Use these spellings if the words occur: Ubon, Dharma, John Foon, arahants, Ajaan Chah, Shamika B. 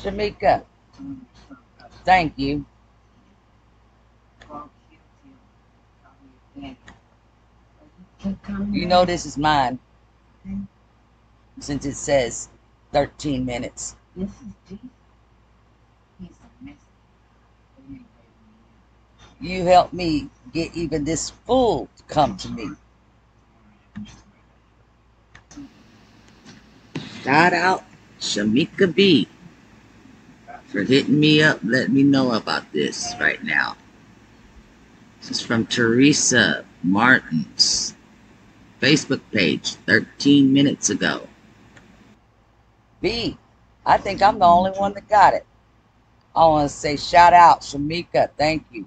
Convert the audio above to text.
Shamika, thank you. You know this is mine, since it says 13 minutes. This is Jesus. He's a mess. You helped me get even this fool to come to me. Shout out Shamika B for hitting me up, letting me know about this right now. This is from Teresa Martin's Facebook page 13 minutes ago. B, I think I'm the only one that got it. I want to say shout out Shamika, thank you.